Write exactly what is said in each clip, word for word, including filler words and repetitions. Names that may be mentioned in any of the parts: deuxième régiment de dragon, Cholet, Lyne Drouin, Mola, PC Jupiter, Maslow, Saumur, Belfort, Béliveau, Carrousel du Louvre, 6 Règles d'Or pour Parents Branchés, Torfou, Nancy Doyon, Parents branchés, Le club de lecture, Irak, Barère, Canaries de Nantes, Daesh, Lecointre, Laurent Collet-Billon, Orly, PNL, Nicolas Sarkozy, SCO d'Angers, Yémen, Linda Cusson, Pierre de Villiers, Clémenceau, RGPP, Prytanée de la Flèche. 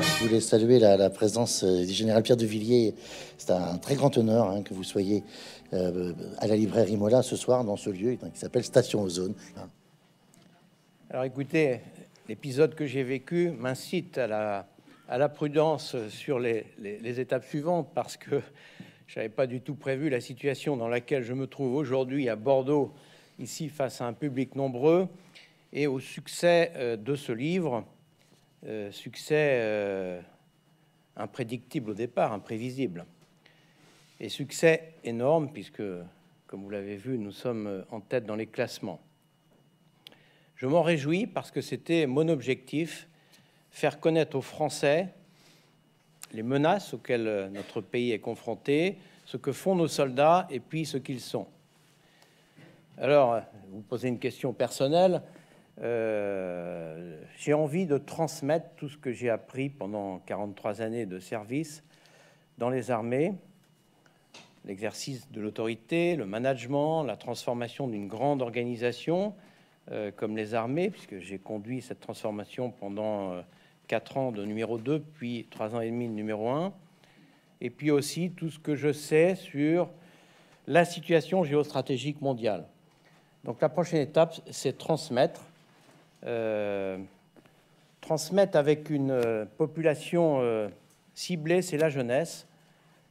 Je voulais saluer la, la présence du général Pierre de Villiers. C'est un très grand honneur hein, que vous soyez euh, à la librairie Mola ce soir dans ce lieu qui s'appelle Station Ozone. Alors écoutez, l'épisode que j'ai vécu m'incite à la, à la prudence sur les, les, les étapes suivantes parce que je n'avais pas du tout prévu la situation dans laquelle je me trouve aujourd'hui à Bordeaux, ici face à un public nombreux, et au succès euh, de ce livre, euh, succès euh, imprédictible au départ, imprévisible, et succès énorme puisque, comme vous l'avez vu, nous sommes en tête dans les classements. Je m'en réjouis parce que c'était mon objectif, faire connaître aux Français les menaces auxquelles notre pays est confronté, ce que font nos soldats et puis ce qu'ils sont. Alors, vous posez une question personnelle. Euh, j'ai envie de transmettre tout ce que j'ai appris pendant quarante-trois années de service dans les armées, l'exercice de l'autorité, le management, la transformation d'une grande organisation euh, comme les armées, puisque j'ai conduit cette transformation pendant... Euh, quatre ans de numéro deux, puis trois ans et demi de numéro un, et puis aussi tout ce que je sais sur la situation géostratégique mondiale. Donc la prochaine étape, c'est transmettre. Euh, transmettre avec une population euh, ciblée, c'est la jeunesse.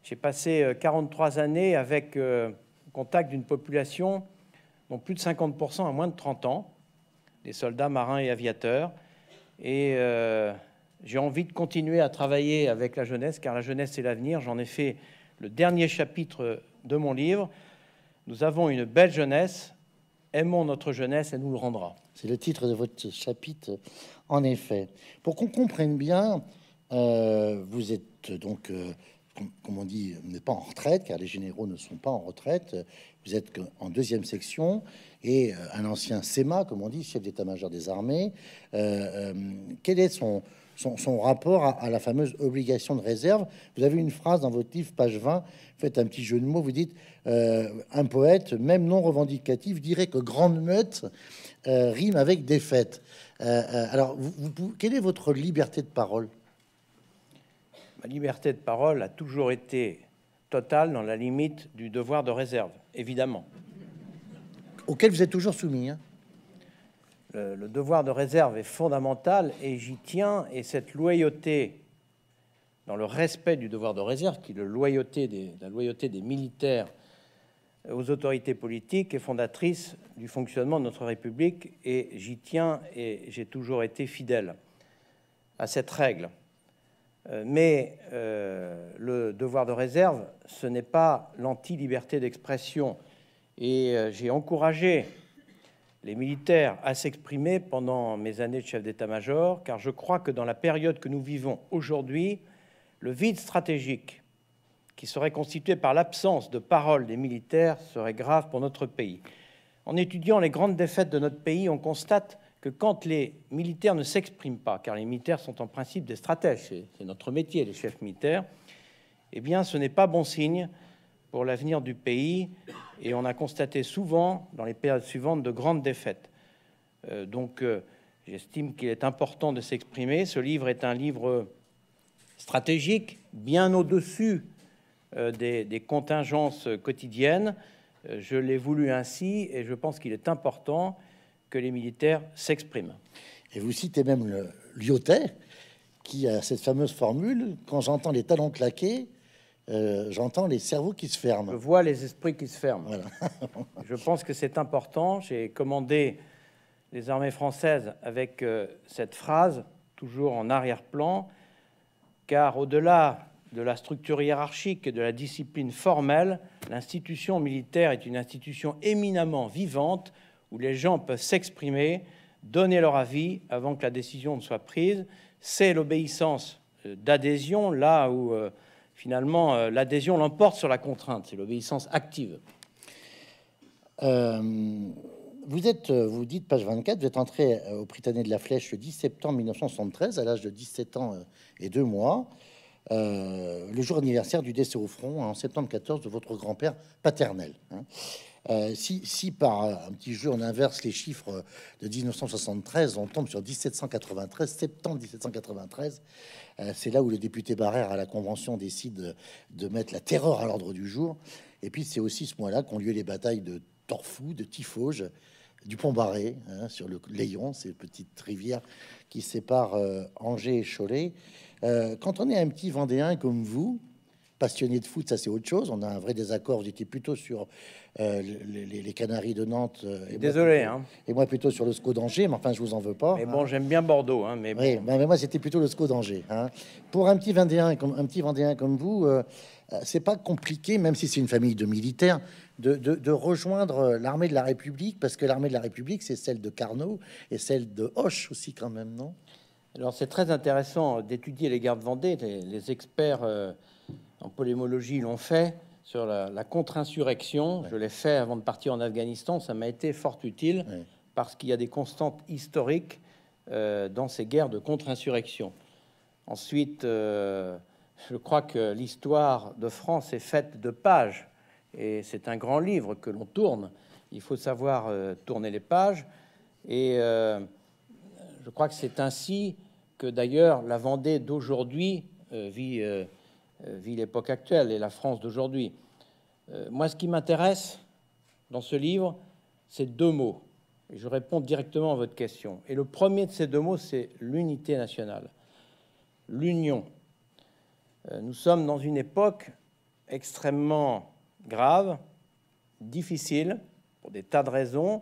J'ai passé quarante-trois années avec euh, contact d'une population dont plus de cinquante pour cent à moins de trente ans, des soldats, marins et aviateurs, et... Euh, J'ai envie de continuer à travailler avec la jeunesse, car la jeunesse, c'est l'avenir. J'en ai fait le dernier chapitre de mon livre. Nous avons une belle jeunesse. Aimons notre jeunesse, elle nous le rendra. C'est le titre de votre chapitre, en effet. Pour qu'on comprenne bien, euh, vous êtes donc, euh, com comme on dit, vous n'êtes pas en retraite, car les généraux ne sont pas en retraite. Vous êtes en deuxième section et euh, un ancien C E M A, comme on dit, chef d'état-major des armées. Euh, euh, quel est son... Son, son rapport à, à la fameuse obligation de réserve. Vous avez une phrase dans votre livre, page vingt, faites un petit jeu de mots, vous dites euh, un poète, même non revendicatif, dirait que grande meute euh, rime avec défaite. Euh, euh, alors, vous, vous, quelle est votre liberté de parole? Ma liberté de parole a toujours été totale dans la limite du devoir de réserve, évidemment. Auquel vous êtes toujours soumis, hein. Le, le devoir de réserve est fondamental et j'y tiens. Et cette loyauté, dans le respect du devoir de réserve, qui est le loyauté des, la loyauté des militaires aux autorités politiques, est fondatrice du fonctionnement de notre République. Et j'y tiens et j'ai toujours été fidèle à cette règle. Mais euh, le devoir de réserve, ce n'est pas l'anti-liberté d'expression. Et euh, j'ai encouragé les militaires à s'exprimer pendant mes années de chef d'état-major, car je crois que dans la période que nous vivons aujourd'hui, le vide stratégique qui serait constitué par l'absence de parole des militaires serait grave pour notre pays. En étudiant les grandes défaites de notre pays, on constate que quand les militaires ne s'expriment pas, car les militaires sont en principe des stratèges, c'est notre métier, les chefs militaires, eh bien ce n'est pas bon signe pour l'avenir du pays, et on a constaté souvent, dans les périodes suivantes, de grandes défaites. Euh, donc, euh, j'estime qu'il est important de s'exprimer. Ce livre est un livre stratégique, bien au-dessus euh, des, des contingences quotidiennes. Euh, je l'ai voulu ainsi, et je pense qu'il est important que les militaires s'expriment. Et vous citez même le Lyotet, qui a cette fameuse formule, « Quand j'entends les talons claquer », Euh, j'entends les cerveaux qui se ferment. Je vois les esprits qui se ferment. Voilà. Je pense que c'est important. J'ai commandé les armées françaises avec euh, cette phrase, toujours en arrière-plan, car au-delà de la structure hiérarchique et de la discipline formelle, l'institution militaire est une institution éminemment vivante où les gens peuvent s'exprimer, donner leur avis avant que la décision ne soit prise. C'est l'obéissance euh, d'adhésion, là où... Euh, Finalement, euh, l'adhésion l'emporte sur la contrainte, c'est l'obéissance active. Euh, vous êtes, vous dites, page vingt-quatre, vous êtes entré au Prytanée de la Flèche le dix septembre mille neuf cent soixante-treize, à l'âge de dix-sept ans et deux mois, euh, le jour anniversaire du décès au front, en septembre quatorze, de votre grand-père paternel. Hein. Euh, si, si par un petit jeu on inverse les chiffres de mille neuf cent soixante-treize, on tombe sur mille sept cent quatre-vingt-treize, septembre mille sept cent quatre-vingt-treize, euh, c'est là où le député Barère à la Convention décide de mettre la terreur à l'ordre du jour. Et puis c'est aussi ce mois-là qu'ont lieu les batailles de Torfou, de Tifauge, du pont Baré, hein, sur le Layon, ces petites rivières qui séparent euh, Angers et Cholet. Euh, quand on est un petit Vendéen comme vous, passionné de foot, ça c'est autre chose. On a un vrai désaccord. J'étais plutôt sur euh, les, les Canaries de Nantes. Euh, et Désolé. Moi plutôt, hein. Et moi plutôt sur le S C O d'Angers, mais enfin je vous en veux pas. Mais bon, hein. J'aime bien Bordeaux. Hein, mais, oui, bon. ben, mais moi c'était plutôt le S C O d'Angers. Hein. Pour un petit Vendéen comme, un petit Vendéen comme vous, euh, c'est pas compliqué, même si c'est une famille de militaires, de, de, de rejoindre l'armée de la République, parce que l'armée de la République, c'est celle de Carnot et celle de Hoche aussi quand même, non? Alors c'est très intéressant d'étudier les guerres de Vendée. Les, les experts euh, en polémologie l'ont fait sur la, la contre-insurrection. Ouais. Je l'ai fait avant de partir en Afghanistan. Ça m'a été fort utile, ouais, parce qu'il y a des constantes historiques euh, dans ces guerres de contre-insurrection. Ensuite, euh, je crois que l'histoire de France est faite de pages. Et c'est un grand livre que l'on tourne. Il faut savoir euh, tourner les pages. Et euh, je crois que c'est ainsi que d'ailleurs la Vendée d'aujourd'hui euh, vit... Euh, vit l'époque actuelle et la France d'aujourd'hui. Euh, moi, ce qui m'intéresse dans ce livre, c'est deux mots. Et je réponds directement à votre question. Et le premier de ces deux mots, c'est l'unité nationale, l'union. Euh, nous sommes dans une époque extrêmement grave, difficile, pour des tas de raisons,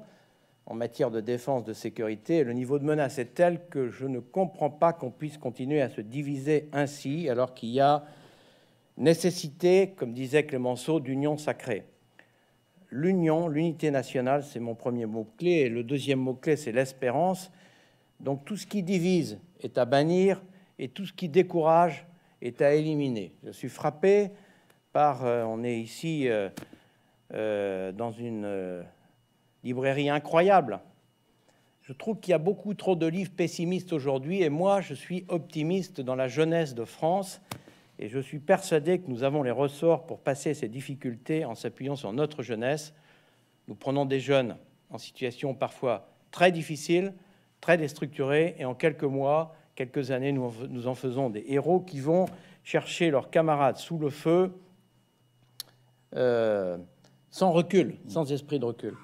en matière de défense, de sécurité. Le niveau de menace est tel que je ne comprends pas qu'on puisse continuer à se diviser ainsi, alors qu'il y a nécessité, comme disait Clémenceau, d'union sacrée. L'union, l'unité nationale, c'est mon premier mot-clé. Et le deuxième mot-clé, c'est l'espérance. Donc tout ce qui divise est à bannir et tout ce qui décourage est à éliminer. Je suis frappé par... Euh, on est ici euh, euh, dans une euh, librairie incroyable. Je trouve qu'il y a beaucoup trop de livres pessimistes aujourd'hui. Et moi, je suis optimiste dans la jeunesse de France. Et je suis persuadé que nous avons les ressorts pour passer ces difficultés en s'appuyant sur notre jeunesse. Nous prenons des jeunes en situation parfois très difficile, très déstructurée, et en quelques mois, quelques années, nous en faisons des héros qui vont chercher leurs camarades sous le feu euh, sans recul, sans esprit de recul.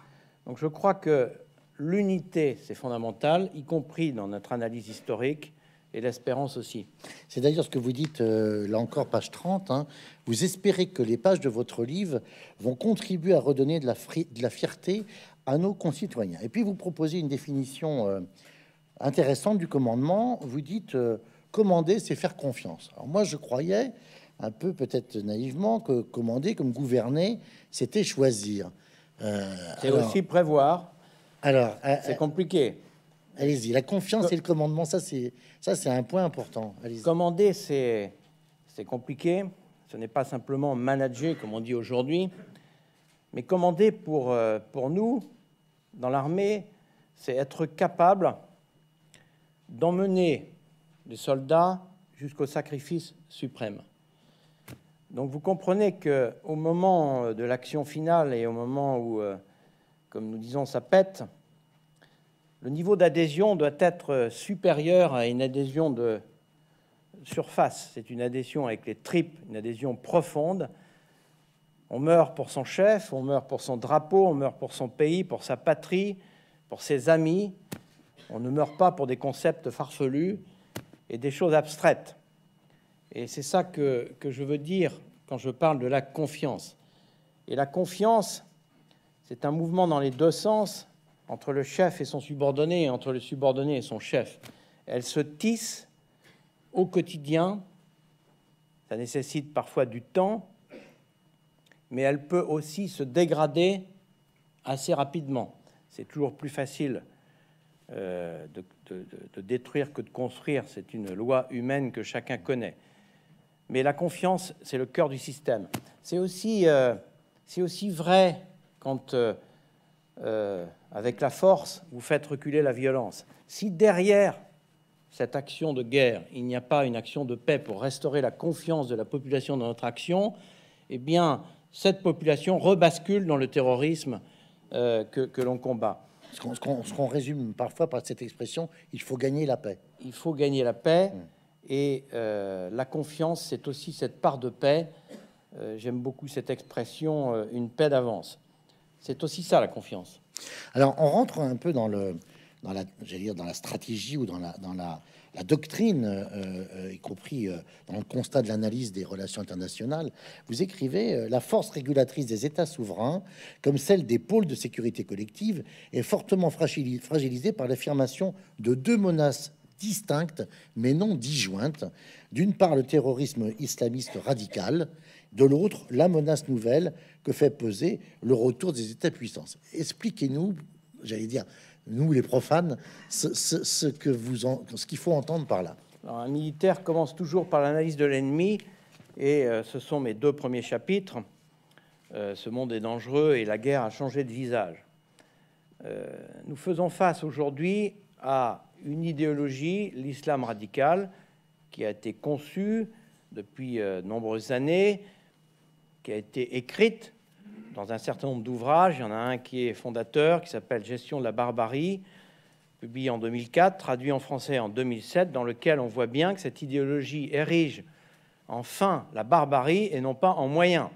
Donc je crois que l'unité, c'est fondamental, y compris dans notre analyse historique, et l'espérance aussi. C'est d'ailleurs ce que vous dites, euh, là encore, page trente. Hein, vous espérez que les pages de votre livre vont contribuer à redonner de la, de la fierté à nos concitoyens. Et puis vous proposez une définition euh, intéressante du commandement. Vous dites euh, « commander, c'est faire confiance ». Alors moi, je croyais, un peu peut-être naïvement, que commander comme gouverner, c'était choisir. Euh, c'est aussi prévoir. Alors, euh, c'est compliqué. Allez-y, la confiance Co et le commandement, ça c'est ça c'est un point important. Commander, c'est c'est compliqué. Ce n'est pas simplement manager, comme on dit aujourd'hui, mais commander pour euh, pour nous dans l'armée, c'est être capable d'emmener les soldats jusqu'au sacrifice suprême. Donc vous comprenez que au moment de l'action finale et au moment où, euh, comme nous disons, ça pète. Le niveau d'adhésion doit être supérieur à une adhésion de surface. C'est une adhésion avec les tripes, une adhésion profonde. On meurt pour son chef, on meurt pour son drapeau, on meurt pour son pays, pour sa patrie, pour ses amis. On ne meurt pas pour des concepts farfelus et des choses abstraites. Et c'est ça que, que je veux dire quand je parle de la confiance. Et la confiance, c'est un mouvement dans les deux sens, entre le chef et son subordonné, et entre le subordonné et son chef. Elle se tisse au quotidien, ça nécessite parfois du temps, mais elle peut aussi se dégrader assez rapidement. C'est toujours plus facile euh, de, de, de détruire que de construire, c'est une loi humaine que chacun connaît. Mais la confiance, c'est le cœur du système. C'est aussi, euh, c'est aussi vrai quand... Euh, Euh, avec la force, vous faites reculer la violence. Si derrière cette action de guerre, il n'y a pas une action de paix pour restaurer la confiance de la population dans notre action, eh bien, cette population rebascule dans le terrorisme euh, que, que l'on combat. Ce qu'on qu'on résume parfois par cette expression, il faut gagner la paix. Il faut gagner la paix. Et euh, la confiance, c'est aussi cette part de paix. Euh, J'aime beaucoup cette expression, euh, une paix d'avance. C'est aussi ça, la confiance. Alors, on rentre un peu dans, le, dans, la, j'allais dire, dans la stratégie ou dans la, dans la, la doctrine, euh, euh, y compris euh, dans le constat de l'analyse des relations internationales. Vous écrivez euh, « La force régulatrice des États souverains, comme celle des pôles de sécurité collective, est fortement fragilisée par l'affirmation de deux menaces distinctes, mais non disjointes. D'une part, le terrorisme islamiste radical. » De l'autre, la menace nouvelle que fait peser le retour des États-puissances. Expliquez-nous, j'allais dire, nous les profanes, ce, ce, ce que vous en, ce qu'il faut entendre par là. Alors, un militaire commence toujours par l'analyse de l'ennemi, et euh, ce sont mes deux premiers chapitres. Euh, ce monde est dangereux et la guerre a changé de visage. Euh, nous faisons face aujourd'hui à une idéologie, l'islam radical, qui a été conçue depuis euh, de nombreuses années, qui a été écrite dans un certain nombre d'ouvrages. Il y en a un qui est fondateur, qui s'appelle Gestion de la barbarie, publié en deux mille quatre, traduit en français en deux mille sept, dans lequel on voit bien que cette idéologie érige en fin la barbarie et non pas en moyen.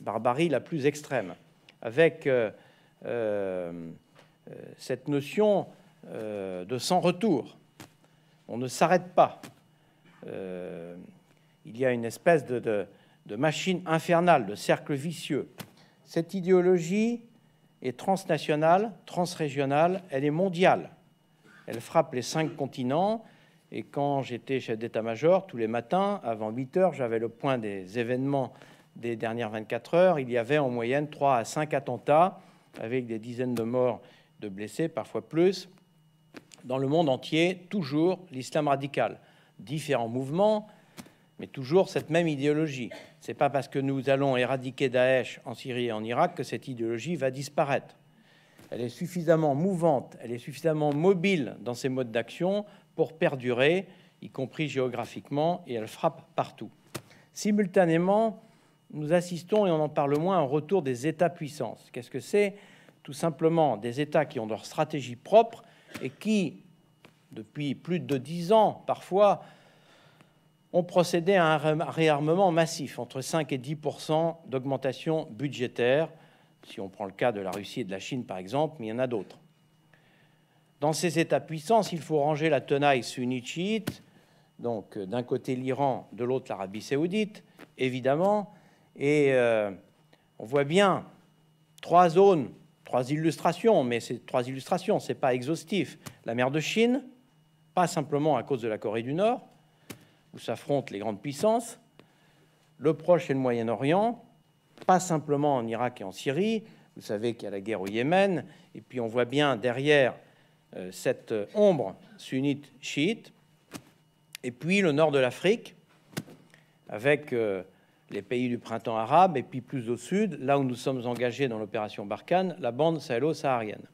Barbarie la plus extrême. Avec euh, euh, cette notion euh, de sans retour. On ne s'arrête pas. Euh, il y a une espèce de... de de machine infernale, de cercle vicieux. Cette idéologie est transnationale, transrégionale, elle est mondiale. Elle frappe les cinq continents. Et quand j'étais chef d'état-major, tous les matins, avant huit heures, j'avais le point des événements des dernières vingt-quatre heures. Il y avait en moyenne trois à cinq attentats, avec des dizaines de morts, de blessés, parfois plus. Dans le monde entier, toujours l'islam radical. Différents mouvements, mais toujours cette même idéologie. C'est pas parce que nous allons éradiquer Daesh en Syrie et en Irak que cette idéologie va disparaître. Elle est suffisamment mouvante, elle est suffisamment mobile dans ses modes d'action pour perdurer, y compris géographiquement, et elle frappe partout. Simultanément, nous assistons, et on en parle moins, au retour des États-puissances. Qu'est-ce que c'est? Tout simplement des États qui ont leur stratégie propre et qui, depuis plus de dix ans, parfois, ont procédé à un réarmement massif, entre cinq et dix pour cent d'augmentation budgétaire, si on prend le cas de la Russie et de la Chine, par exemple, mais il y en a d'autres. Dans ces États-puissances, il faut ranger la tenaille sunnite-chiite, donc d'un côté l'Iran, de l'autre l'Arabie saoudite, évidemment, et euh, on voit bien trois zones, trois illustrations, mais ces trois illustrations, c'est pas exhaustif. La mer de Chine, pas simplement à cause de la Corée du Nord, où s'affrontent les grandes puissances, le Proche et le Moyen-Orient, pas simplement en Irak et en Syrie. Vous savez qu'il y a la guerre au Yémen, et puis on voit bien derrière euh, cette ombre sunnite-chiite, et puis le nord de l'Afrique, avec euh, les pays du printemps arabe, et puis plus au sud, là où nous sommes engagés dans l'opération Barkhane, la bande sahélo-saharienne,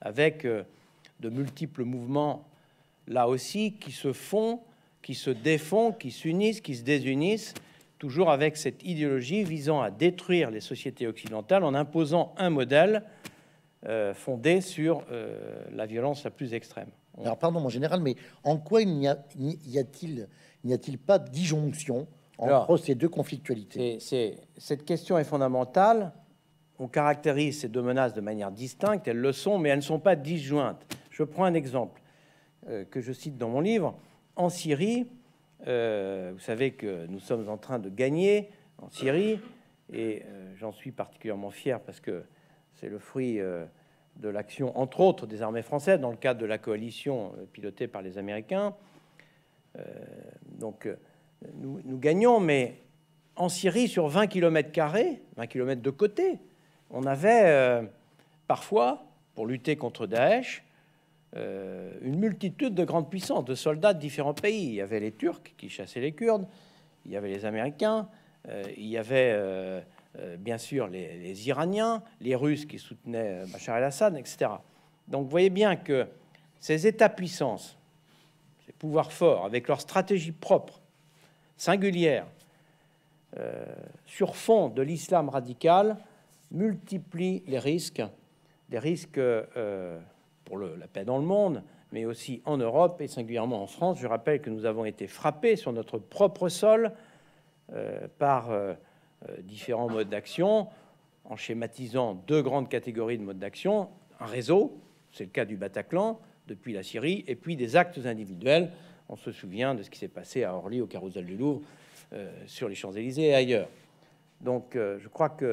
avec euh, de multiples mouvements, là aussi, qui se font, qui se défont, qui s'unissent, qui se désunissent, toujours avec cette idéologie visant à détruire les sociétés occidentales en imposant un modèle euh, fondé sur euh, la violence la plus extrême. On... Alors, pardon, mon général, mais en quoi il n'y a-t-il n'y a-t-il pas de disjonction entre Alors, ces deux conflictualités? C'est, cette question est fondamentale. On caractérise ces deux menaces de manière distincte. Elles le sont, mais elles ne sont pas disjointes. Je prends un exemple euh, que je cite dans mon livre. En Syrie, euh, vous savez que nous sommes en train de gagner en Syrie, et euh, j'en suis particulièrement fier parce que c'est le fruit euh, de l'action, entre autres, des armées françaises, dans le cadre de la coalition euh, pilotée par les Américains. Euh, donc, euh, nous, nous gagnons, mais en Syrie, sur vingt kilomètres carrés, vingt kilomètres de côté, on avait euh, parfois, pour lutter contre Daesh, Euh, une multitude de grandes puissances, de soldats de différents pays. Il y avait les Turcs qui chassaient les Kurdes, il y avait les Américains, euh, il y avait euh, euh, bien sûr les, les Iraniens, les Russes qui soutenaient euh, Bachar el-Assad, et cetera. Donc vous voyez bien que ces États-puissances, ces pouvoirs forts, avec leur stratégie propre, singulière, euh, sur fond de l'islam radical, multiplient les risques des risques euh, pour le, la paix dans le monde, mais aussi en Europe et singulièrement en France. Je rappelle que nous avons été frappés sur notre propre sol euh, par euh, différents modes d'action, en schématisant deux grandes catégories de modes d'action, un réseau, c'est le cas du Bataclan, depuis la Syrie, et puis des actes individuels. On se souvient de ce qui s'est passé à Orly, au Carrousel du Louvre, euh, sur les Champs-Élysées et ailleurs. Donc euh, je crois que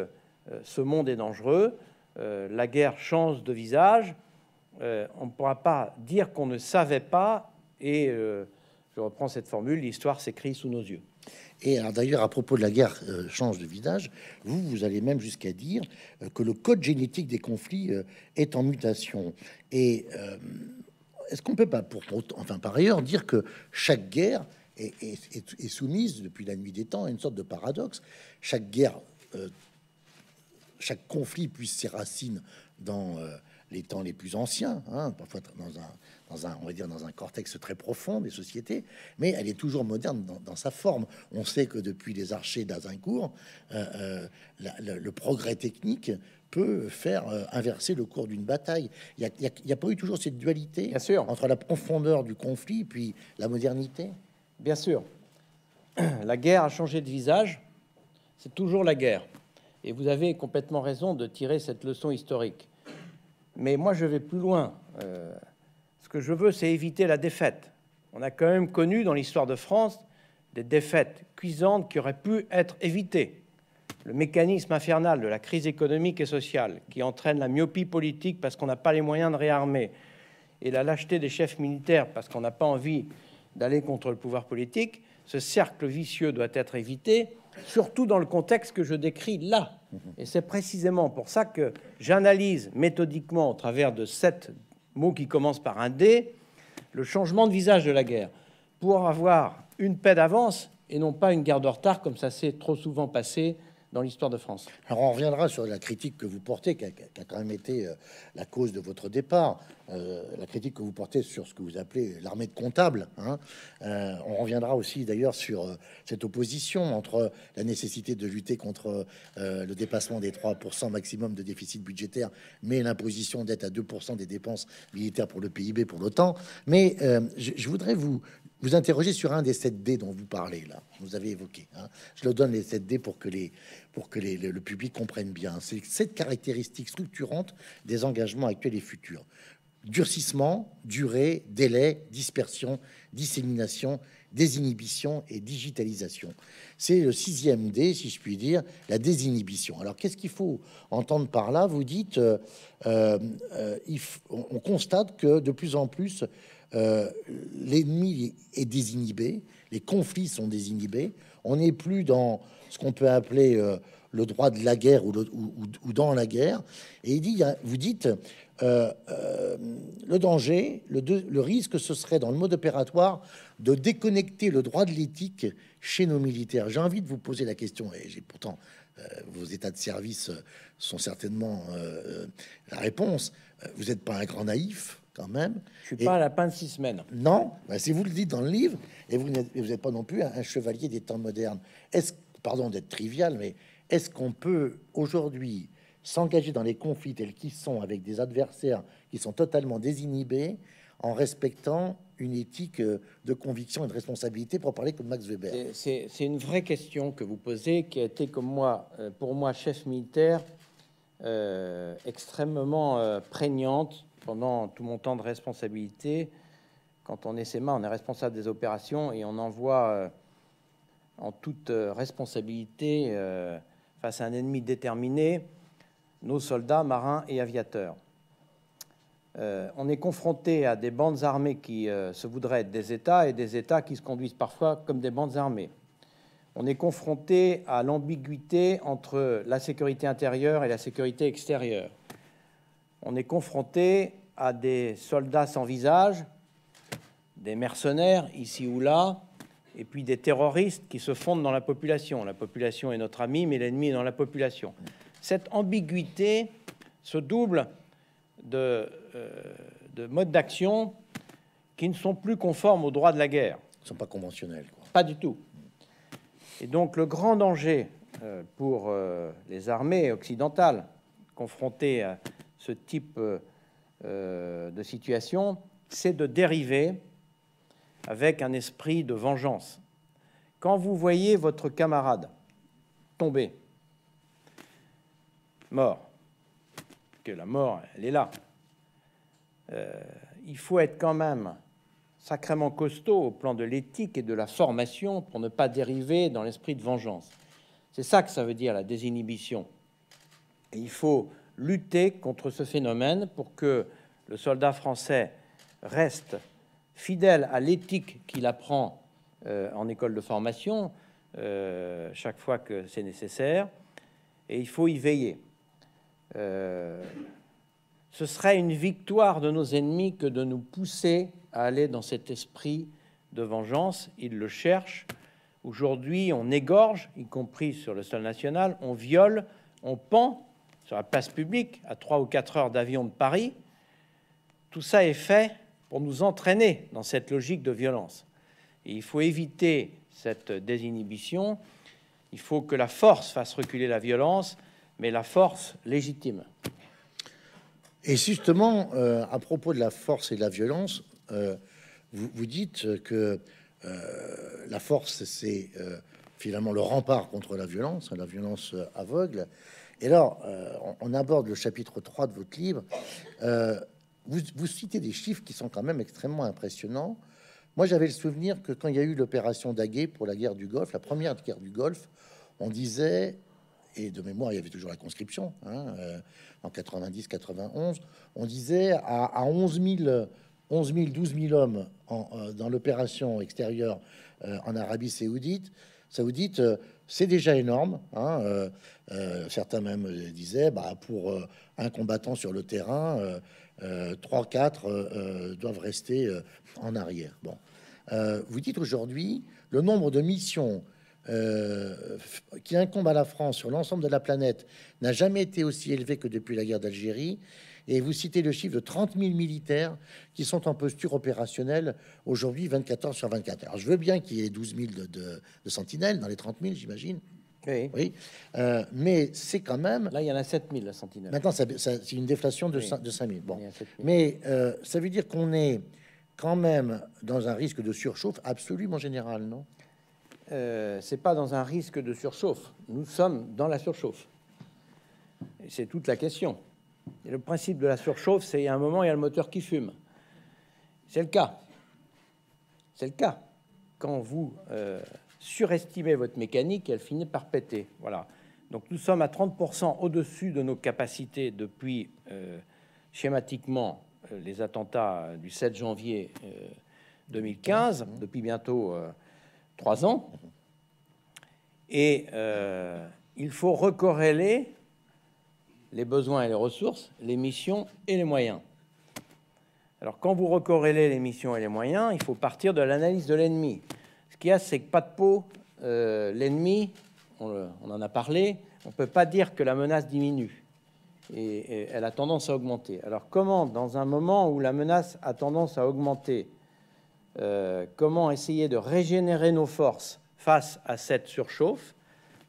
euh, ce monde est dangereux, euh, la guerre change de visage, euh, on ne pourra pas dire qu'on ne savait pas, et euh, je reprends cette formule, l'histoire s'écrit sous nos yeux. Et alors d'ailleurs, à propos de la guerre euh, change de visage, vous, vous allez même jusqu'à dire euh, que le code génétique des conflits euh, est en mutation. Et euh, est-ce qu'on peut pas, pour, enfin par ailleurs, dire que chaque guerre est, est, est, est soumise depuis la nuit des temps à une sorte de paradoxe? Chaque guerre, euh, chaque conflit puise ses racines dans euh, les temps les plus anciens, hein, parfois dans un, dans un, on va dire dans un cortex très profond des sociétés, mais elle est toujours moderne dans, dans sa forme. On sait que depuis les archers d'Azincourt, euh, euh, la, la, le progrès technique peut faire euh, inverser le cours d'une bataille. Il n'y a, a, a pas eu toujours cette dualité, bien sûr, entre la profondeur du conflit puis la modernité. Bien sûr, la guerre a changé de visage. C'est toujours la guerre, et vous avez complètement raison de tirer cette leçon historique. Mais moi, je vais plus loin. Euh, ce que je veux, c'est éviter la défaite. On a quand même connu dans l'histoire de France des défaites cuisantes qui auraient pu être évitées. Le mécanisme infernal de la crise économique et sociale qui entraîne la myopie politique parce qu'on n'a pas les moyens de réarmer, et la lâcheté des chefs militaires parce qu'on n'a pas envie d'aller contre le pouvoir politique, ce cercle vicieux doit être évité, surtout dans le contexte que je décris là. Et c'est précisément pour ça que j'analyse méthodiquement, au travers de sept mots qui commencent par un D, le changement de visage de la guerre, pour avoir une paix d'avance et non pas une guerre de retard, comme ça s'est trop souvent passé dans l'histoire de France. Alors on reviendra sur la critique que vous portez, qui a, qui a quand même été la cause de votre départ, euh, la critique que vous portez sur ce que vous appelez l'armée de comptables, hein. Euh, on reviendra aussi d'ailleurs sur euh, cette opposition entre la nécessité de lutter contre euh, le dépassement des trois pour cent maximum de déficit budgétaire, mais l'imposition d'être à deux pour cent des dépenses militaires pour le P I B, pour l'OTAN. Mais euh, je, je voudrais vous... vous interrogez sur un des sept D dont vous parlez, là, vous avez évoqué. Hein. Je le donne les sept D pour que, les, pour que les, le, le public comprenne bien. C'est cette caractéristique structurante des engagements actuels et futurs. Durcissement, durée, délai, dispersion, dissémination, désinhibition et digitalisation. C'est le sixième D, si je puis dire, la désinhibition. Alors, qu'est-ce qu'il faut entendre par là? Vous dites, euh, euh, on, on constate que de plus en plus... Euh, l'ennemi est désinhibé, les conflits sont désinhibés, on n'est plus dans ce qu'on peut appeler euh, le droit de la guerre ou, le, ou, ou dans la guerre. Et il dit, vous dites, euh, euh, le danger, le, de, le risque, ce serait dans le mode opératoire de déconnecter le droit de l'éthique chez nos militaires. J'ai envie de vous poser la question, et j'ai pourtant... vos états de service sont certainement euh, la réponse. Vous n'êtes pas un grand naïf, quand même. Je ne suis et pas un lapin de six semaines. Non, ben si vous le dites dans le livre, et vous n'êtes pas non plus un, un chevalier des temps modernes. Est-ce, pardon d'être trivial, mais est-ce qu'on peut aujourd'hui s'engager dans les conflits tels qu'ils sont, avec des adversaires qui sont totalement désinhibés, en respectant une éthique de conviction et de responsabilité, pour parler comme Max Weber? C'est une vraie question que vous posez, qui a été, comme moi, pour moi, chef militaire, euh, extrêmement euh, prégnante pendant tout mon temps de responsabilité. Quand on est C E M A, on est responsable des opérations et on envoie euh, en toute responsabilité euh, face à un ennemi déterminé nos soldats, marins et aviateurs. Euh, on est confronté à des bandes armées qui euh, se voudraient être des États, et des États qui se conduisent parfois comme des bandes armées. On est confronté à l'ambiguïté entre la sécurité intérieure et la sécurité extérieure. On est confronté à des soldats sans visage, des mercenaires ici ou là, et puis des terroristes qui se fondent dans la population. La population est notre ami, mais l'ennemi est dans la population. Cette ambiguïté se double de, euh, de modes d'action qui ne sont plus conformes aux droits de la guerre. Ils ne sont pas conventionnels, quoi. Pas du tout. Et donc le grand danger euh, pour euh, les armées occidentales confrontées à ce type euh, de situation, c'est de dériver avec un esprit de vengeance. Quand vous voyez votre camarade tomber, mort, que la mort, elle est là, euh, il faut être quand même sacrément costaud au plan de l'éthique et de la formation pour ne pas dériver dans l'esprit de vengeance. C'est ça que ça veut dire, la désinhibition. Et il faut lutter contre ce phénomène pour que le soldat français reste fidèle à l'éthique qu'il apprend euh, en école de formation euh, chaque fois que c'est nécessaire, et il faut y veiller. Euh, ce serait une victoire de nos ennemis que de nous pousser à aller dans cet esprit de vengeance. Ils le cherchent. Aujourd'hui, on égorge, y compris sur le sol national, on viole, on pend sur la place publique à trois ou quatre heures d'avion de Paris. Tout ça est fait pour nous entraîner dans cette logique de violence. Et il faut éviter cette désinhibition. Il faut que la force fasse reculer la violence, mais la force légitime. Et justement, euh, à propos de la force et de la violence, euh, vous, vous dites que euh, la force, c'est euh, finalement le rempart contre la violence, la violence aveugle. Et alors, euh, on, on aborde le chapitre trois de votre livre. Euh, vous, vous citez des chiffres qui sont quand même extrêmement impressionnants. Moi, j'avais le souvenir que quand il y a eu l'opération Daguet pour la guerre du Golfe, la première guerre du Golfe, on disait... Et de mémoire, il y avait toujours la conscription, hein, euh, en quatre-vingt-dix quatre-vingt-onze. On disait à, à onze mille, douze mille hommes en, euh, dans l'opération extérieure euh, en Arabie Saoudite. Saoudite, euh, c'est déjà énorme. Hein, euh, euh, certains même disaient, bah, pour euh, un combattant sur le terrain, euh, euh, trois quatre euh, euh, doivent rester euh, en arrière. Bon, euh, vous dites aujourd'hui le nombre de missions Euh, qui incombe à la France sur l'ensemble de la planète n'a jamais été aussi élevé que depuis la guerre d'Algérie. Et vous citez le chiffre de trente mille militaires qui sont en posture opérationnelle aujourd'hui vingt-quatre heures sur vingt-quatre. Alors je veux bien qu'il y ait douze mille de, de, de sentinelles dans les trente mille, j'imagine. Oui. Oui. Euh, mais c'est quand même... Là, il y en a sept mille, la sentinelle. Maintenant, ça, ça, c'est une déflation de, oui. cinq mille. Bon. Mais euh, ça veut dire qu'on est quand même dans un risque de surchauffe absolument général, non ? Euh, c'est pas dans un risque de surchauffe. Nous sommes dans la surchauffe. C'est toute la question. Et le principe de la surchauffe, c'est à un moment, il y a le moteur qui fume. C'est le cas. C'est le cas. Quand vous euh, surestimez votre mécanique, elle finit par péter. Voilà. Donc nous sommes à trente pour cent au-dessus de nos capacités depuis euh, schématiquement les attentats du sept janvier euh, deux mille quinze, depuis bientôt... Euh, trois ans, et euh, il faut recorréler les besoins et les ressources, les missions et les moyens. Alors, quand vous recorrélez les missions et les moyens, il faut partir de l'analyse de l'ennemi. Ce qu'il y a, c'est que pas de peau, euh, l'ennemi, on, le, on en a parlé, on ne peut pas dire que la menace diminue, et, et elle a tendance à augmenter. Alors, comment, dans un moment où la menace a tendance à augmenter, Euh, comment essayer de régénérer nos forces face à cette surchauffe,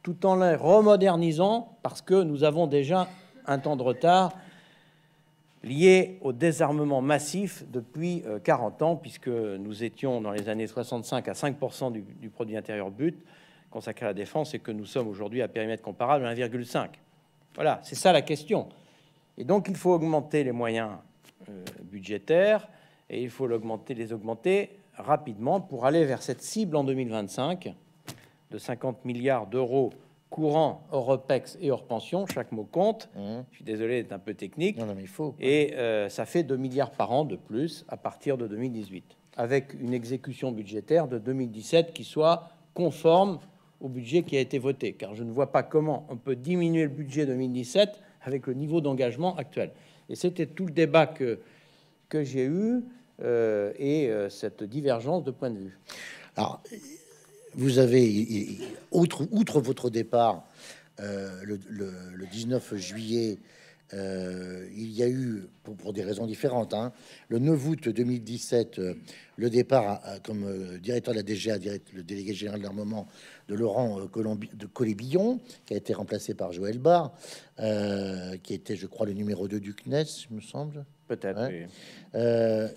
tout en les remodernisant, parce que nous avons déjà un temps de retard lié au désarmement massif depuis euh, quarante ans, puisque nous étions dans les années soixante-cinq à cinq pour cent du, du produit intérieur brut consacré à la défense, et que nous sommes aujourd'hui à périmètre comparable à un virgule cinq. Voilà, c'est ça la question. Et donc il faut augmenter les moyens euh, budgétaires, et il faut l'augmenter, les augmenter rapidement pour aller vers cette cible en deux mille vingt-cinq de cinquante milliards d'euros courants hors OPEX et hors pension. Chaque mot compte. Mmh. Je suis désolé d'être un peu technique. Non, non, mais il faut. Et euh, ça fait deux milliards par an de plus à partir de deux mille dix-huit, avec une exécution budgétaire de deux mille dix-sept qui soit conforme au budget qui a été voté. Car je ne vois pas comment on peut diminuer le budget deux mille dix-sept avec le niveau d'engagement actuel. Et c'était tout le débat que, que j'ai eu. Euh, et euh, cette divergence de point de vue. Alors, vous avez, y, y, outre, outre votre départ, euh, le, le, le dix-neuf juillet, Euh, il y a eu, pour, pour des raisons différentes, hein, le neuf août deux mille dix-sept, euh, le départ à, à, comme euh, directeur de la D G A, direct, le délégué général de l'armement de Laurent euh, Colombi, de Collet-Billon, qui a été remplacé par Joël Barre, euh, qui était, je crois, le numéro deux du C N E S, il me semble. Peut-être, ouais. Oui. Euh,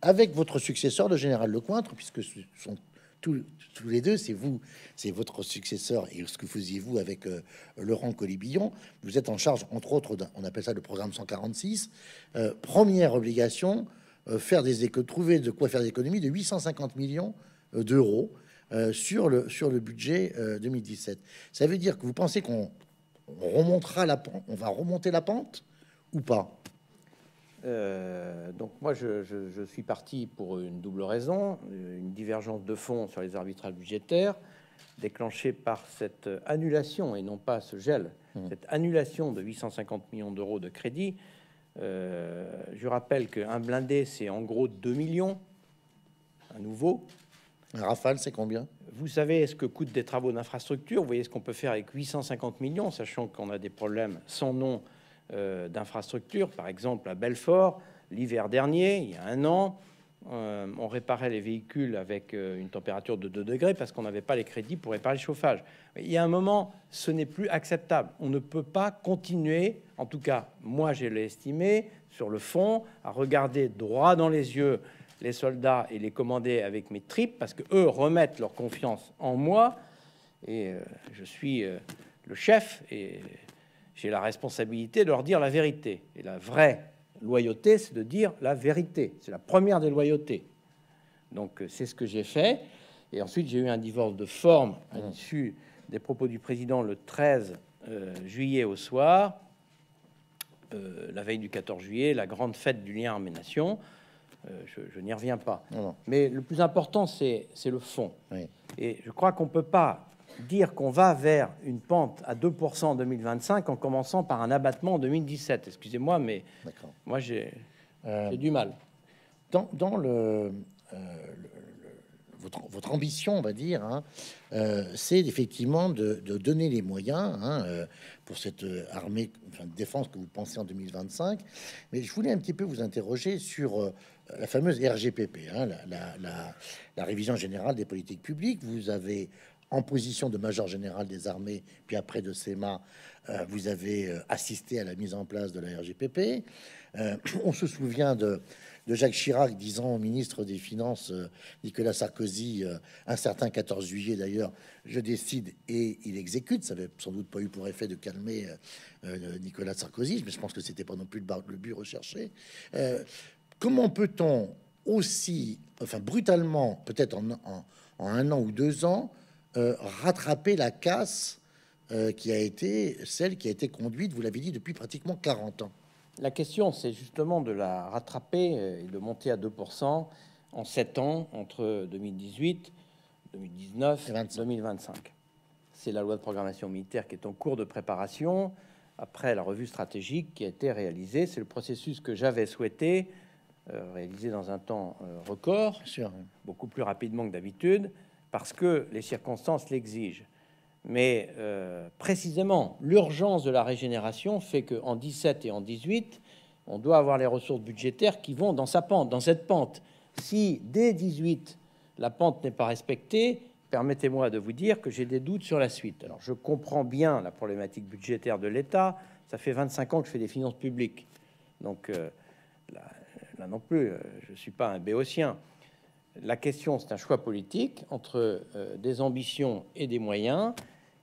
avec votre successeur, le général Lecointre, puisque ce sont tous, tous les deux, c'est vous, c'est votre successeur et ce que faisiez-vous avec euh, Laurent Collet-Billon. Vous êtes en charge, entre autres, on appelle ça le programme cent quarante-six. Euh, première obligation, euh, faire des éco trouver de quoi faire des économies de huit cent cinquante millions euh, d'euros euh, sur, le, sur le budget euh, deux mille dix-sept. Ça veut dire que vous pensez qu'on remontera la pente, on va remonter la pente ou pas? Euh, donc moi, je, je, je suis parti pour une double raison, une divergence de fond sur les arbitrages budgétaires déclenchée par cette annulation et non pas ce gel, mmh. cette annulation de huit cent cinquante millions d'euros de crédit. Euh, je rappelle qu'un blindé, c'est en gros deux millions, un nouveau. Un Rafale, c'est combien? Vous savez ce que coûtent des travaux d'infrastructure, vous voyez ce qu'on peut faire avec huit cent cinquante millions, sachant qu'on a des problèmes sans nom Euh, d'infrastructures. Par exemple, à Belfort, l'hiver dernier, il y a un an, euh, on réparait les véhicules avec euh, une température de deux degrés parce qu'on n'avait pas les crédits pour réparer le chauffage. Il y a un moment, ce n'est plus acceptable. On ne peut pas continuer, en tout cas, moi, je l'ai estimé, sur le fond, à regarder droit dans les yeux les soldats et les commander avec mes tripes parce qu'eux remettent leur confiance en moi. Et euh, je suis euh, le chef et... j'ai la responsabilité de leur dire la vérité. Et la vraie loyauté, c'est de dire la vérité. C'est la première des loyautés. Donc, c'est ce que j'ai fait. Et ensuite, j'ai eu un divorce de forme à l'issue des propos du président le treize euh, juillet au soir, euh, la veille du quatorze juillet, la grande fête du lien armée-nation. Euh, je je n'y reviens pas. Non, non. Mais le plus important, c'est le fond. Oui. Et je crois qu'on ne peut pas dire qu'on va vers une pente à deux pour cent en deux mille vingt-cinq en commençant par un abattement en deux mille dix-sept. Excusez-moi, mais moi, j'ai euh, du mal. Dans, dans le, euh, le, le, votre, votre ambition, on va dire, hein, euh, c'est effectivement de, de donner les moyens hein, euh, pour cette armée enfin, de défense que vous pensez en deux mille vingt-cinq. Mais je voulais un petit peu vous interroger sur... Euh, la fameuse R G P P, hein, la, la, la, la révision générale des politiques publiques. Vous avez, en position de major général des armées, puis après de C E M A, euh, vous avez assisté à la mise en place de la R G P P. Euh, on se souvient de, de Jacques Chirac disant au ministre des Finances, euh, Nicolas Sarkozy, euh, un certain quatorze juillet d'ailleurs, « Je décide et il exécute ». Ça n'avait sans doute pas eu pour effet de calmer euh, Nicolas Sarkozy, mais je pense que c'était pas non plus le, bar, le but recherché. Euh, Comment peut-on aussi, enfin brutalement, peut-être en, en, en un an ou deux ans, euh, rattraper la casse euh, qui a été celle qui a été conduite, vous l'avez dit, depuis pratiquement quarante ans? La question, c'est justement de la rattraper et de monter à deux pour cent en sept ans, entre deux mille dix-huit, deux mille dix-neuf et deux mille vingt-cinq. C'est la loi de programmation militaire qui est en cours de préparation, après la revue stratégique qui a été réalisée. C'est le processus que j'avais souhaité, Euh, réalisé dans un temps euh, record, sûr, oui. beaucoup plus rapidement que d'habitude, parce que les circonstances l'exigent. Mais euh, précisément, l'urgence de la régénération fait qu'en dix-sept et en dix-huit, on doit avoir les ressources budgétaires qui vont dans sa pente, dans cette pente. Si dès dix-huit, la pente n'est pas respectée, permettez-moi de vous dire que j'ai des doutes sur la suite. Alors, je comprends bien la problématique budgétaire de l'État. Ça fait vingt-cinq ans que je fais des finances publiques. Donc, euh, la là non plus, je ne suis pas un béotien. La question, c'est un choix politique entre euh, des ambitions et des moyens.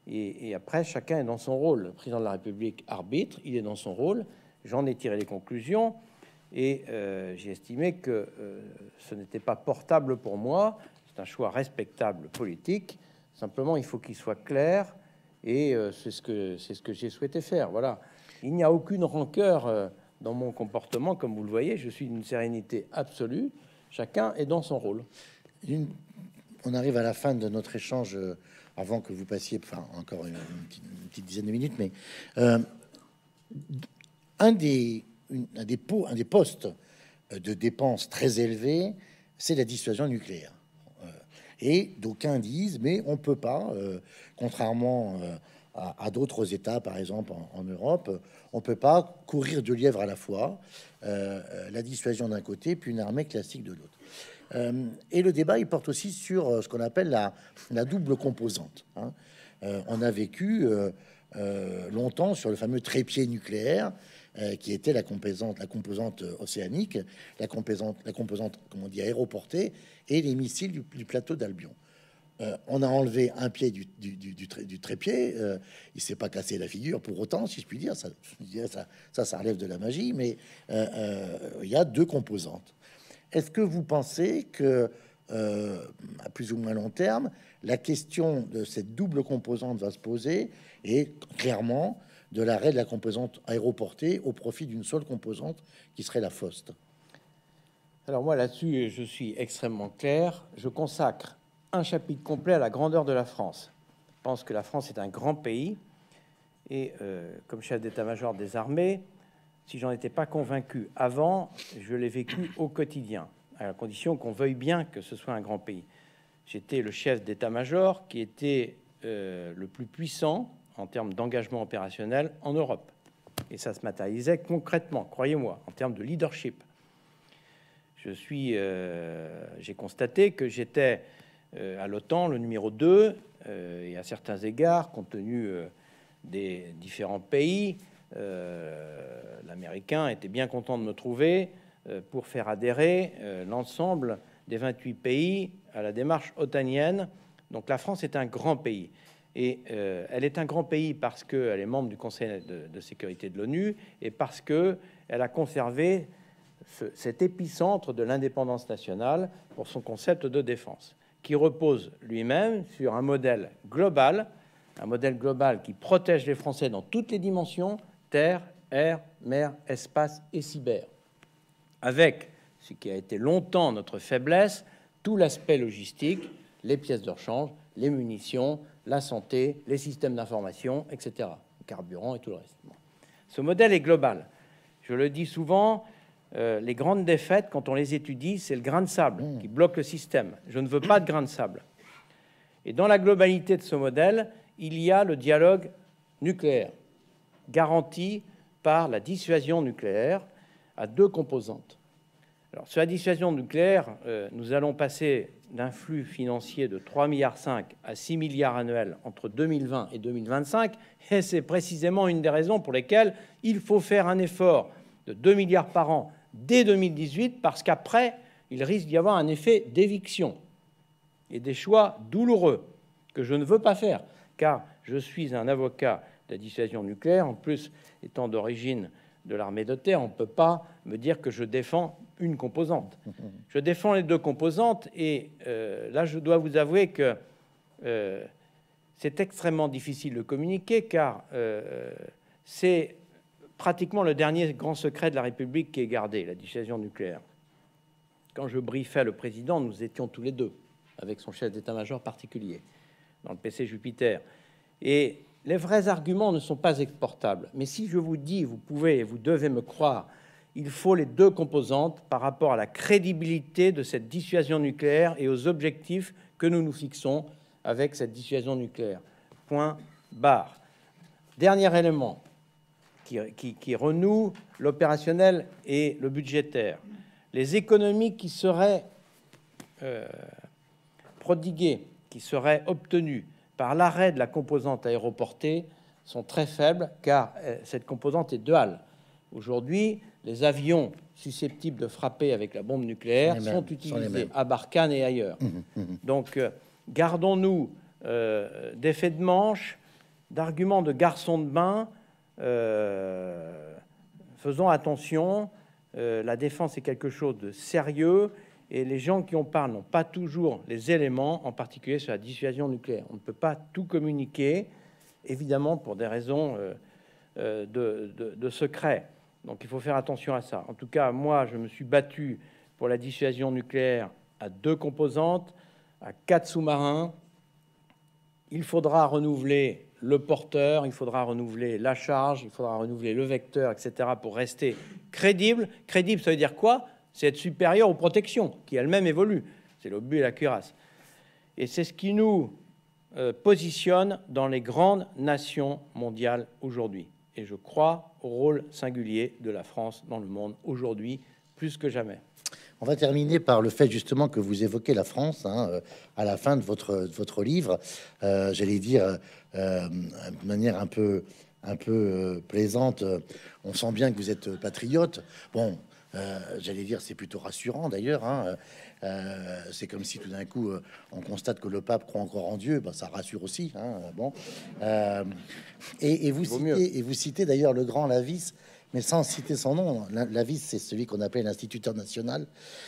Et, et après, chacun est dans son rôle. Le président de la République arbitre, il est dans son rôle. J'en ai tiré les conclusions et euh, j'ai estimé que euh, ce n'était pas portable pour moi. C'est un choix respectable politique. Simplement, il faut qu'il soit clair et euh, c'est ce que, c'est ce que j'ai souhaité faire. Voilà. Il n'y a aucune rancœur euh, dans mon comportement, comme vous le voyez, je suis d'une sérénité absolue. Chacun est dans son rôle. Une... On arrive à la fin de notre échange, euh, avant que vous passiez, enfin encore une, une, petite, une petite dizaine de minutes, mais euh, un, des, une, un, des po, un des postes de dépenses très élevés, c'est la dissuasion nucléaire. Euh, et d'aucuns disent, mais on peut pas, euh, contrairement... Euh, à, à d'autres États, par exemple en, en Europe. On ne peut pas courir deux lièvres à la fois, euh, la dissuasion d'un côté, puis une armée classique de l'autre. Euh, et le débat, il porte aussi sur ce qu'on appelle la, la double composante. Hein. Euh, on a vécu euh, euh, longtemps sur le fameux trépied nucléaire, euh, qui était la composante, la composante océanique, la composante, la composante, comme on dit, aéroportée, et les missiles du, du plateau d'Albion. Euh, on a enlevé un pied du, du, du, du trépied, euh, il ne s'est pas cassé la figure pour autant, si je puis dire, ça, ça, ça, ça relève de la magie, mais il euh, euh, y a deux composantes. Est-ce que vous pensez que, euh, à plus ou moins long terme, la question de cette double composante va se poser, et clairement de l'arrêt de la composante aéroportée au profit d'une seule composante qui serait la F O S T? Alors moi, là-dessus, je suis extrêmement clair. Je consacre un chapitre complet à la grandeur de la France. Je pense que la France est un grand pays, et euh, comme chef d'état-major des armées, si j'en étais pas convaincu avant, je l'ai vécu au quotidien, à la condition qu'on veuille bien que ce soit un grand pays. J'étais le chef d'état-major qui était euh, le plus puissant en termes d'engagement opérationnel en Europe. Et ça se matérialisait concrètement, croyez-moi, en termes de leadership. Je suis, euh, j'ai constaté que j'étais euh, à l'OTAN le numéro deux, euh, et à certains égards, compte tenu euh, des différents pays, Euh, l'Américain était bien content de me trouver euh, pour faire adhérer euh, l'ensemble des vingt-huit pays à la démarche otanienne. Donc la France est un grand pays. Et euh, elle est un grand pays parce qu'elle est membre du Conseil de, de sécurité de l'ONU et parce qu'elle a conservé ce, cet épicentre de l'indépendance nationale pour son concept de défense, qui repose lui-même sur un modèle global, un modèle global qui protège les Français dans toutes les dimensions, terre, air, mer, espace et cyber, avec ce qui a été longtemps notre faiblesse, tout l'aspect logistique, les pièces de rechange, les munitions, la santé, les systèmes d'information, et cetera, le carburant et tout le reste. Ce modèle est global. Je le dis souvent, euh, les grandes défaites, quand on les étudie, c'est le grain de sable qui bloque le système. Je ne veux pas de grain de sable. Et dans la globalité de ce modèle, il y a le dialogue nucléaire, garanti par la dissuasion nucléaire à deux composantes. Alors, sur la dissuasion nucléaire, euh, nous allons passer d'un flux financier de trois virgule cinq milliards à six milliards annuels entre deux mille vingt et deux mille vingt-cinq, et c'est précisément une des raisons pour lesquelles il faut faire un effort de deux milliards par an dès deux mille dix-huit, parce qu'après, il risque d'y avoir un effet d'éviction et des choix douloureux que je ne veux pas faire, car je suis un avocat de la dissuasion nucléaire. En plus, étant d'origine de l'armée de terre, on ne peut pas me dire que je défends une composante. Je défends les deux composantes, et euh, là, je dois vous avouer que euh, c'est extrêmement difficile de communiquer, car euh, c'est pratiquement le dernier grand secret de la République qui est gardé, la dissuasion nucléaire. Quand je briefais le président, nous étions tous les deux, avec son chef d'état-major particulier, dans le P C Jupiter. Et les vrais arguments ne sont pas exportables. Mais si je vous dis, vous pouvez et vous devez me croire, il faut les deux composantes par rapport à la crédibilité de cette dissuasion nucléaire et aux objectifs que nous nous fixons avec cette dissuasion nucléaire. Point barre. Dernier élément qui, qui, qui renoue l'opérationnel et le budgétaire. Les économies qui seraient euh, prodiguées, qui seraient obtenues par l'arrêt de la composante aéroportée sont très faibles, car cette composante est duale. Aujourd'hui, les avions susceptibles de frapper avec la bombe nucléaire sont utilisés à Barkhane et ailleurs. Mmh, mmh. Donc, euh, gardons-nous euh, d'effets de manche, d'arguments de garçons de bain. Euh, faisons attention. Euh, la défense est quelque chose de sérieux. Et les gens qui en parlent n'ont pas toujours les éléments, en particulier sur la dissuasion nucléaire. On ne peut pas tout communiquer, évidemment, pour des raisons euh, euh, de, de, de secret. Donc, il faut faire attention à ça. En tout cas, moi, je me suis battu pour la dissuasion nucléaire à deux composantes, à quatre sous-marins. Il faudra renouveler le porteur, il faudra renouveler la charge, il faudra renouveler le vecteur, et cetera, pour rester crédible. Crédible, ça veut dire quoi ? C'est être supérieur aux protections, qui elles-mêmes évoluent. C'est l'obus et la cuirasse. Et c'est ce qui nous euh, positionne dans les grandes nations mondiales aujourd'hui. Et je crois au rôle singulier de la France dans le monde aujourd'hui, plus que jamais. On va terminer par le fait justement que vous évoquez la France hein, à la fin de votre, de votre livre. Euh, J'allais dire euh, de manière un peu, un peu euh, plaisante, on sent bien que vous êtes patriote. Bon, euh, j'allais dire c'est plutôt rassurant d'ailleurs. Hein. Euh, c'est comme si tout d'un coup euh, on constate que le pape croit encore en Dieu, ben, ça rassure aussi. Hein, bon, euh, et, et vous citez, et vous citez d'ailleurs le grand Lavis. Mais sans citer son nom, Lavis, c'est celui qu'on appelait l'instituteur national.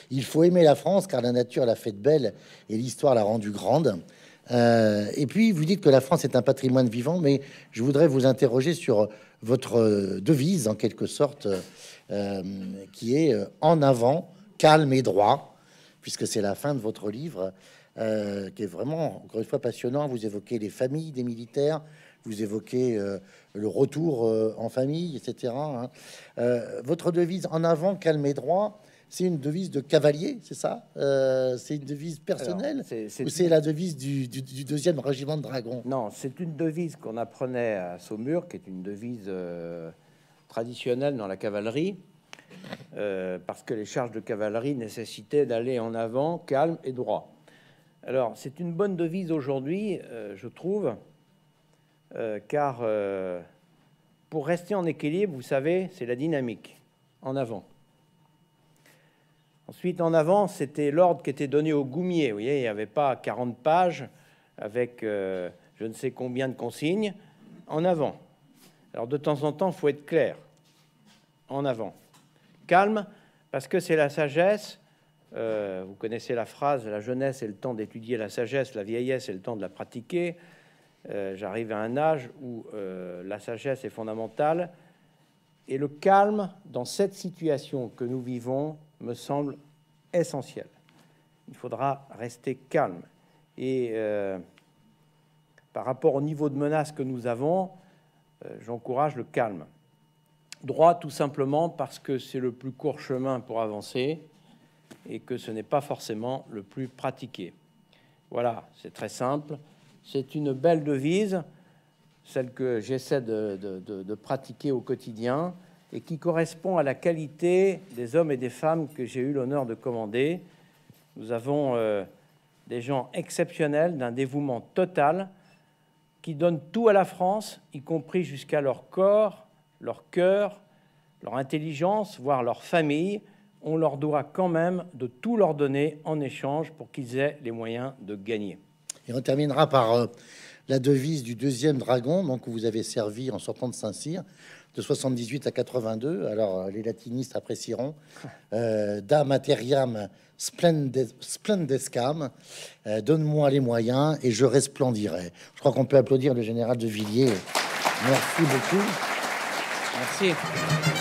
Il faut aimer la France car la nature l'a faite belle et l'histoire l'a rendue grande. Euh, et puis, vous dites que la France est un patrimoine vivant, mais je voudrais vous interroger sur votre devise, en quelque sorte, euh, qui est « En avant, calme et droit », puisque c'est la fin de votre livre, euh, qui est vraiment, encore une fois, passionnant. Vous évoquez les familles des militaires, vous évoquez euh, le retour euh, en famille, et cetera. Hein. Euh, votre devise « En avant, calme et droit », c'est une devise de cavalier, c'est ça euh, C'est une devise personnelle Alors, c'est, ou c'est la devise du, du, du deuxième régiment de dragon? Non, c'est une devise qu'on apprenait à Saumur, qui est une devise euh, traditionnelle dans la cavalerie, euh, parce que les charges de cavalerie nécessitaient d'aller en avant, calme et droit. Alors, c'est une bonne devise aujourd'hui, euh, je trouve, Euh, car euh, pour rester en équilibre, vous savez, c'est la dynamique, en avant. Ensuite, en avant, c'était l'ordre qui était donné au goumier. Vous voyez, il n'y avait pas quarante pages avec euh, je ne sais combien de consignes. En avant. Alors, de temps en temps, il faut être clair. En avant. Calme, parce que c'est la sagesse. Euh, vous connaissez la phrase, la jeunesse est le temps d'étudier la sagesse, la vieillesse est le temps de la pratiquer. Euh, j'arrive à un âge où euh, la sagesse est fondamentale et le calme dans cette situation que nous vivons me semble essentiel. Il faudra rester calme et euh, par rapport au niveau de menace que nous avons, euh, j'encourage le calme. Droit tout simplement parce que c'est le plus court chemin pour avancer et que ce n'est pas forcément le plus pratiqué. Voilà, c'est très simple. C'est une belle devise, celle que j'essaie de, de, de, de pratiquer au quotidien et qui correspond à la qualité des hommes et des femmes que j'ai eu l'honneur de commander. Nous avons euh, des gens exceptionnels, d'un dévouement total, qui donnent tout à la France, y compris jusqu'à leur corps, leur cœur, leur intelligence, voire leur famille. On leur doit quand même de tout leur donner en échange pour qu'ils aient les moyens de gagner. Et on terminera par euh, la devise du deuxième dragon, donc où vous avez servi en sortant de Saint-Cyr, de soixante-dix-huit à quatre-vingt-deux. Alors les latinistes apprécieront euh, Dam ateriam splendes, splendescam, euh, donne-moi les moyens et je resplendirai. Je crois qu'on peut applaudir le général de Villiers. Merci beaucoup. Merci.